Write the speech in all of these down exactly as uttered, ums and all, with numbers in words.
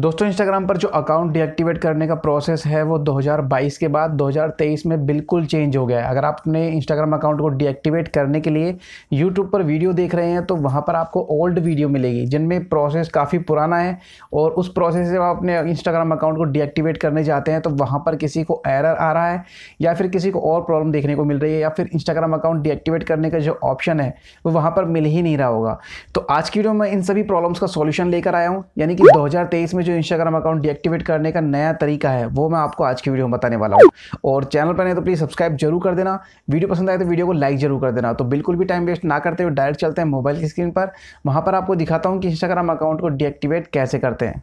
दोस्तों इंस्टाग्राम पर जो अकाउंट डीएक्टिवेट करने का प्रोसेस है वो दो हज़ार बाईस के बाद दो हज़ार तेईस में बिल्कुल चेंज हो गया है। अगर आप अपने इंस्टाग्राम अकाउंट को डीएक्टिवेट करने के लिए यूट्यूब पर वीडियो देख रहे हैं तो वहाँ पर आपको ओल्ड वीडियो मिलेगी जिनमें प्रोसेस काफ़ी पुराना है, और उस प्रोसेस से आप अपने इंस्टाग्राम अकाउंट को डीएक्टिवेट करने जाते हैं तो वहाँ पर किसी को एरर आ रहा है या फिर किसी को और प्रॉब्लम देखने को मिल रही है, या फिर इंस्टाग्राम अकाउंट डीएक्टिवेट करने का जो ऑप्शन है वो वहाँ पर मिल ही नहीं रहा होगा। तो आज की वीडियो में इन सभी प्रॉब्लम्स का सॉल्यूशन लेकर आया हूँ, यानी कि दो हज़ार तेईस में जो इंस्टाग्राम अकाउंट डीएक्टिवेट करने का नया तरीका है वो मैं आपको आज की वीडियो में बताने वाला हूँ। और चैनल पर नहीं तो प्लीज़ सब्सक्राइब जरूर कर देना, वीडियो पसंद आए तो वीडियो को लाइक जरूर कर देना। तो बिल्कुल भी टाइम वेस्ट ना करते हुए डायरेक्ट चलते हैं मोबाइल की स्क्रीन पर, वहाँ पर आपको दिखाता हूँ कि इंस्टाग्राम अकाउंट को डीएक्टिवेट कैसे करते हैं।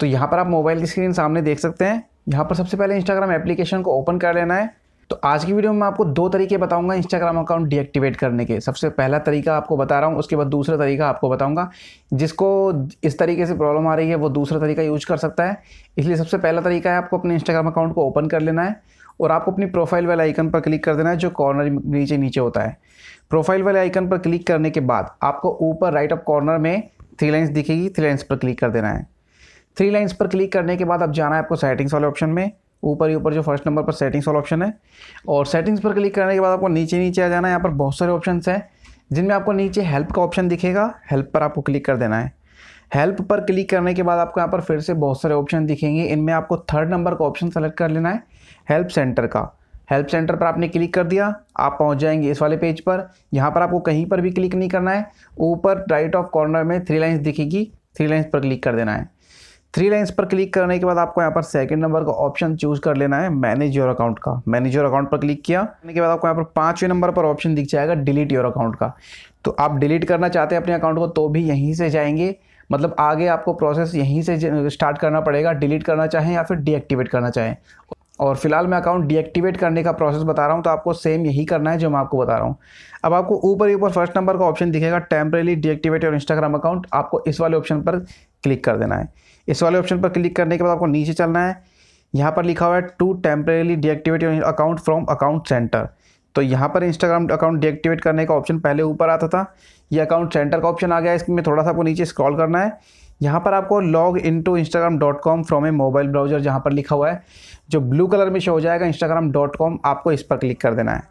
तो यहाँ पर आप मोबाइल की स्क्रीन सामने देख सकते हैं। यहाँ पर सबसे पहले इंस्टाग्राम एप्लीकेशन को ओपन कर लेना है। तो आज की वीडियो में आपको दो तरीके बताऊंगा इंस्टाग्राम अकाउंट डीएक्टिवेट करने के। सबसे पहला तरीका आपको बता रहा हूं, उसके बाद दूसरा तरीका आपको बताऊंगा। जिसको इस तरीके से प्रॉब्लम आ रही है वो दूसरा तरीका यूज कर सकता है। इसलिए सबसे पहला तरीका है आपको अपने इंस्टाग्राम अकाउंट को ओपन कर लेना है और आपको अपनी प्रोफाइल वाले आइकन पर क्लिक कर देना है जो कॉर्नर नीचे नीचे होता है। प्रोफाइल वाले आइकन पर क्लिक करने के बाद आपको ऊपर राइट अप कॉर्नर में थ्री लाइन्स दिखेगी, थ्री लाइन्स पर क्लिक कर देना है। थ्री लाइन्स पर क्लिक करने के बाद आप जाना है आपको सेटिंग्स वाले ऑप्शन में, ऊपर ही ऊपर जो फर्स्ट नंबर पर सेटिंग्स वाला ऑप्शन है, और सेटिंग्स पर क्लिक करने के बाद आपको नीचे नीचे आ जाना है। यहाँ पर बहुत सारे ऑप्शंस हैं जिनमें आपको नीचे हेल्प का ऑप्शन दिखेगा, हेल्प पर आपको क्लिक कर देना है। हेल्प पर क्लिक करने के बाद आपको यहाँ पर फिर से बहुत सारे ऑप्शन दिखेंगे, इनमें आपको थर्ड नंबर का ऑप्शन सेलेक्ट कर लेना है हेल्प सेंटर का। हेल्प सेंटर पर आपने क्लिक कर दिया, आप पहुंच जाएंगे इस वाले पेज पर। यहाँ पर आपको कहीं पर भी क्लिक नहीं करना है, ऊपर राइट ऑफ कॉर्नर में थ्री लाइन्स दिखेगी, थ्री लाइन्स पर क्लिक कर देना है। थ्री लाइन्स पर क्लिक करने के बाद आपको यहाँ पर सेकंड नंबर का ऑप्शन चूज कर लेना है मैनेज योर अकाउंट का। मैनेज योर अकाउंट पर क्लिक किया करने के बाद आपको यहाँ पर पाँचवें नंबर पर ऑप्शन दिख जाएगा डिलीट योर अकाउंट का। तो आप डिलीट करना चाहते हैं अपने अकाउंट को तो भी यहीं से जाएंगे, मतलब आगे आपको प्रोसेस यहीं से स्टार्ट करना पड़ेगा, डिलीट करना चाहें या फिर डीएक्टिवेट करना चाहें। और फिलहाल मैं अकाउंट डीएक्टिवेट करने का प्रोसेस बता रहा हूं तो आपको सेम यही करना है जो मैं आपको बता रहा हूं। अब आपको ऊपर ही ऊपर फर्स्ट नंबर का ऑप्शन दिखेगा temporarily deactivate your Instagram account, आपको इस वाले ऑप्शन पर क्लिक कर देना है। इस वाले ऑप्शन पर क्लिक करने के बाद आपको नीचे चलना है, यहाँ पर लिखा हुआ है to temporarily deactivate your account from account center. तो यहाँ पर इंस्टाग्राम अकाउंट डीएक्टिवेट करने का ऑप्शन पहले ऊपर आता था, ये अकाउंट सेंटर का ऑप्शन आ गया। इसमें थोड़ा सा आपको नीचे स्क्रॉल करना है, यहाँ पर आपको log in to Instagram dot com from a mobile browser जहाँ पर लिखा हुआ है जो ब्लू कलर में शो हो जाएगा इंस्टाग्राम डॉट कॉम, आपको इस पर क्लिक कर देना है।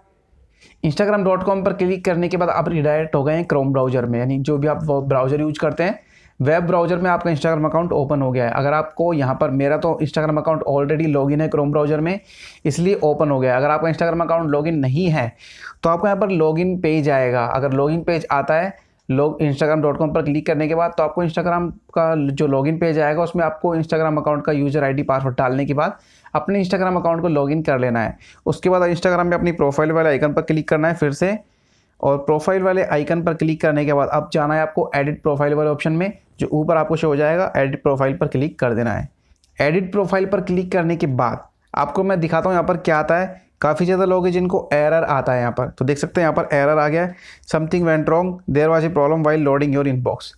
इंस्टाग्राम डॉट कॉम पर क्लिक करने के बाद आप रिडायरेक्ट हो गए हैं क्रोम ब्राउजर में, यानी जो भी आप ब्राउजर यूज करते हैं वेब ब्राउजर में आपका इंस्टाग्राम अकाउंट ओपन हो गया है। अगर आपको यहाँ पर, मेरा तो इंस्टाग्राम अकाउंट ऑलरेडी लॉगिन है क्रोम ब्राउजर में इसलिए ओपन हो गया है। अगर आपका इंस्टाग्राम अकाउंट लॉगिन नहीं है तो आपको यहाँ पर लॉगिन पेज आएगा। अगर लॉगिन पेज आता है लोग इंस्टाग्राम डॉट कॉम पर क्लिक करने के बाद तो आपको इंस्टाग्राम का जो लॉगिन पेज आएगा उसमें आपको इंस्टाग्राम अकाउंट का यूज़र आईडी पासवर्ड डालने के बाद अपने इंस्टाग्राम अकाउंट को लॉगिन कर लेना है। उसके बाद इंस्टाग्राम में अपनी प्रोफाइल वाले आइकन पर क्लिक करना है फिर से, और प्रोफाइल वाले आइकन पर क्लिक करने के बाद अब जाना है आपको एडिट प्रोफाइल वाले ऑप्शन में जो ऊपर आपको शो हो जाएगा, एडिट प्रोफाइल पर क्लिक कर देना है। एडिट प्रोफाइल पर क्लिक करने के बाद आपको मैं दिखाता हूँ यहाँ पर क्या आता है। काफ़ी ज़्यादा लोग हैं जिनको एरर आता है यहाँ पर, तो देख सकते हैं यहाँ पर एरर आ गया है, something went wrong there was a problem while loading your inbox.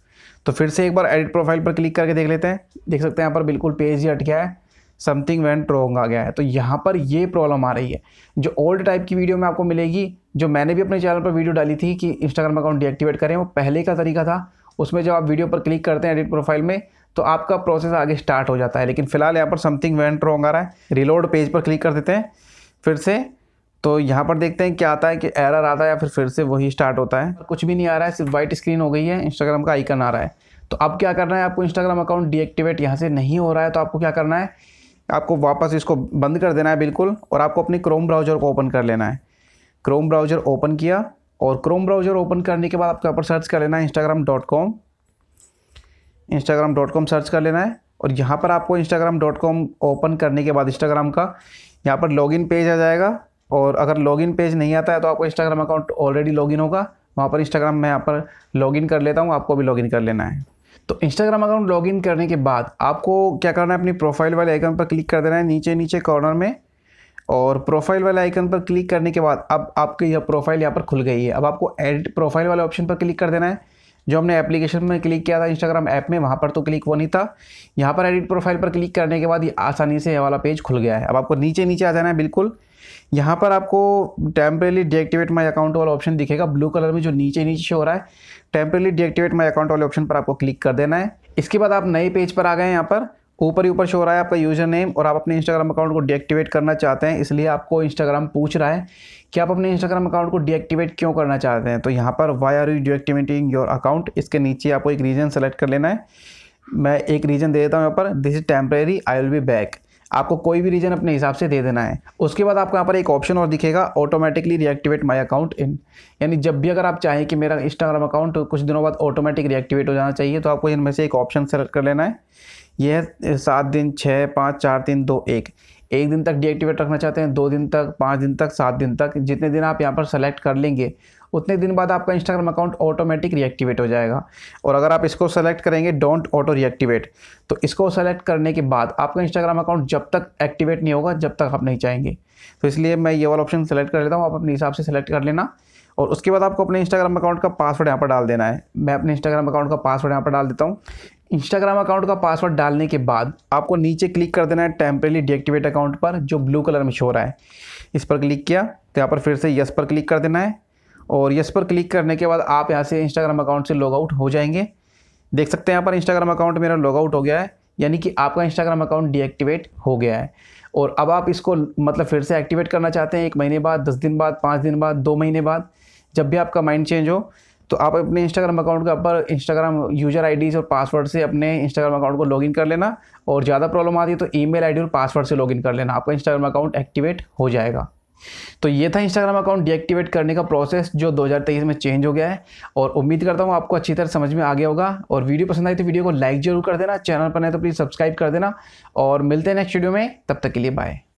तो फिर से एक बार एडिट प्रोफाइल पर क्लिक करके देख लेते हैं। देख सकते हैं यहाँ पर बिल्कुल पेज ही हट गया है, समथिंग वेंट रॉन्ग आ गया है। तो यहाँ पर ये प्रॉब्लम आ रही है जो ओल्ड टाइप की वीडियो में आपको मिलेगी, जो मैंने भी अपने चैनल पर वीडियो डाली थी कि इंस्टाग्राम अकाउंट डीएक्टिवेट करें। वो पहले का तरीका था, उसमें जब आप वीडियो पर क्लिक करते हैं एडिट प्रोफाइल में तो आपका प्रोसेस आगे स्टार्ट हो जाता है। लेकिन फिलहाल यहाँ पर समथिंग वेंट रॉन्ग आ रहा है, रिलोड पेज पर क्लिक कर देते हैं फिर से। तो यहाँ पर देखते हैं क्या आता है, कि एरर आता है या फिर फिर से वही स्टार्ट होता है। कुछ भी नहीं आ रहा है, सिर्फ वाइट स्क्रीन हो गई है, इंस्टाग्राम का आइकन आ रहा है। तो अब क्या करना है, आपको इंस्टाग्राम अकाउंट डीएक्टिवेट यहाँ से नहीं हो रहा है तो आपको क्या करना है, आपको वापस इसको बंद कर देना है बिल्कुल, और आपको अपने क्रोम ब्राउजर को ओपन कर लेना है। क्रोम ब्राउजर ओपन किया, और क्रोम ब्राउजर ओपन करने के बाद आपको यहाँ पर सर्च कर लेना है Instagram dot com Instagram dot com search कर लेना है। और यहाँ पर आपको इंस्टाग्राम डॉट कॉम ओपन करने के बाद इंस्टाग्राम का यहाँ पर लॉगिन पेज आ जाएगा, और अगर लॉगिन पेज नहीं आता है तो आपको इंस्टाग्राम अकाउंट ऑलरेडी लॉगिन होगा, वहाँ पर इंस्टाग्राम मैं यहाँ पर लॉगिन कर लेता हूँ, आपको भी लॉगिन कर लेना है। तो इंस्टाग्राम अकाउंट लॉगिन करने के बाद आपको क्या करना है, अपनी प्रोफाइल वाले आइकन पर क्लिक कर देना है नीचे नीचे कॉर्नर में, और प्रोफाइल वाले आइकन पर क्लिक करने के बाद अब आपकी यह प्रोफाइल यहाँ पर खुल गई है। अब आपको एडिट प्रोफाइल वाले ऑप्शन पर क्लिक कर देना है, जो हमने एप्लीकेशन में क्लिक किया था इंस्टाग्राम ऐप में वहाँ पर तो क्लिक वो नहीं था। यहाँ पर एडिट प्रोफाइल पर क्लिक करने के बाद ये आसानी से ये वाला पेज खुल गया है। अब आपको नीचे नीचे आ जाना है बिल्कुल, यहाँ पर आपको टेम्परेली डीएक्टिवेट माय अकाउंट वाला ऑप्शन दिखेगा ब्लू कलर में जो नीचे नीचे शो हो रहा है। टेम्परेली डीएक्टिवेट माय अकाउंट वाले ऑप्शन पर आपको क्लिक कर देना है। इसके बाद आप नए पेज पर आ गए हैं यहाँ पर, ऊपर ही ऊपर शो हो रहा है आपका यूजर नेम, और आप अपने इंस्टाग्राम अकाउंट को डीएक्टिवेट करना चाहते हैं, इसलिए आपको इंस्टाग्राम पूछ रहा है कि आप अपने इंस्टाग्राम अकाउंट को डीएक्टिवेट क्यों करना चाहते हैं। तो यहाँ पर why are you deactivating your account, इसके नीचे आपको एक रीज़न सेलेक्ट कर लेना है। मैं एक रीज़न दे देता हूँ यहाँ पर, this is temporary, I will be back. आपको कोई भी रीज़न अपने हिसाब से दे देना है। उसके बाद आपको यहाँ पर एक ऑप्शन और दिखेगा, automatically reactivate my account in, यानी जब भी अगर आप चाहें कि मेरा इंस्टाग्राम अकाउंट कुछ दिनों बाद ऑटोमेटिक रिएक्टिवेट हो जाना चाहिए, तो आपको इनमें से एक ऑप्शन सेलेक्ट कर लेना है। यह है सात दिन, छः, पाँच, चार, तीन, दो, एक। एक दिन तक डीएक्टिवेट रखना चाहते हैं, दो दिन तक, पाँच दिन तक, सात दिन तक, जितने दिन आप यहाँ पर सेलेक्ट कर लेंगे उतने दिन बाद आपका इंस्टाग्राम अकाउंट ऑटोमेटिक रिएक्टिवेट हो जाएगा। और अगर आप इसको सेलेक्ट करेंगे डोंट ऑटो रिएक्टिवेट, तो इसको सेलेक्ट करने के बाद आपका इंस्टाग्राम अकाउंट जब तक एक्टिवेट नहीं होगा जब तक आप नहीं चाहेंगे, तो इसलिए मैं ये वाला ऑप्शन सेलेक्ट कर लेता हूँ। आप अपने हिसाब से सेलेक्ट कर लेना, और उसके बाद आपको अपने इंस्टाग्राम अकाउंट का पासवर्ड यहाँ पर डाल देना है। मैं अपने इंस्टाग्राम अकाउंट का पासवर्ड यहाँ पर डाल देता हूँ। इंस्टाग्राम अकाउंट का पासवर्ड डालने के बाद आपको नीचे क्लिक कर देना है टेम्परेरी डीएक्टिवेट अकाउंट पर, जो ब्लू कलर में शो हो रहा है। इस पर क्लिक किया तो यहाँ पर फिर से यस पर क्लिक कर देना है, और यस पर क्लिक करने के बाद आप यहाँ से इंस्टाग्राम अकाउंट से लॉग आउट हो जाएंगे। देख सकते हैं यहाँ पर इंस्टाग्राम अकाउंट मेरा लॉग आउट हो गया है, यानी कि आपका इंस्टाग्राम अकाउंट डीएक्टिवेट हो गया है। और अब आप इसको मतलब फिर से एक्टिवेट करना चाहते हैं एक महीने बाद, दस दिन बाद, पाँच दिन बाद, दो महीने बाद, जब भी आपका माइंड चेंज हो, तो आप अपने इंस्टाग्राम अकाउंट के ऊपर इंस्टाग्राम यूजर आईडीज़ और पासवर्ड से अपने इंस्टाग्राम अकाउंट को लॉगिन कर लेना, और ज़्यादा प्रॉब्लम आती है तो ईमेल आईडी और पासवर्ड से लॉगिन कर लेना, आपका इंस्टाग्राम अकाउंट एक्टिवेट हो जाएगा। तो ये था इंस्टाग्राम अकाउंट डीएक्टिवेट करने का प्रोसेस, जो दो हज़ार तेईस में चेंज हो गया है, और उम्मीद करता हूँ आपको अच्छी तरह समझ में आ गया होगा। और वीडियो पसंद आई तो वीडियो को लाइक जरूर कर देना, चैनल पर नए तो प्लीज़ सब्सक्राइब कर देना, और मिलते हैं नेक्स्ट वीडियो में। तब तक के लिए बाय।